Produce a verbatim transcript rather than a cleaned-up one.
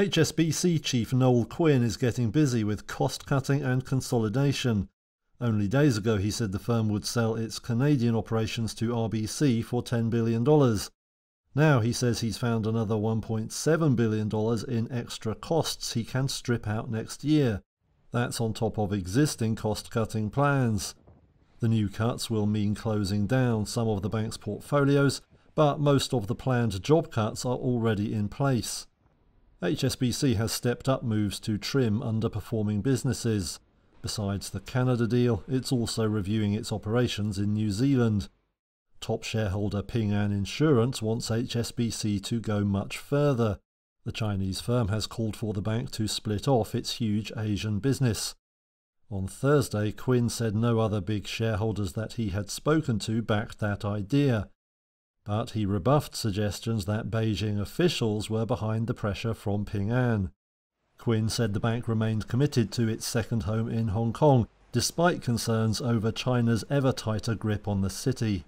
H S B C Chief Noel Quinn is getting busy with cost-cutting and consolidation. Only days ago he said the firm would sell its Canadian operations to R B C for ten billion dollars. Now he says he's found another one point seven billion dollars in extra costs he can strip out next year. That's on top of existing cost-cutting plans. The new cuts will mean closing down some of the bank's portfolios, but most of the planned job cuts are already in place. H S B C has stepped up moves to trim underperforming businesses. Besides the Canada deal, it's also reviewing its operations in New Zealand. Top shareholder Ping An Insurance wants H S B C to go much further. The Chinese firm has called for the bank to split off its huge Asian business. On Thursday, Quinn said no other big shareholders that he had spoken to backed that idea. But he rebuffed suggestions that Beijing officials were behind the pressure from Ping An. Quinn said the bank remained committed to its second home in Hong Kong, despite concerns over China's ever tighter grip on the city.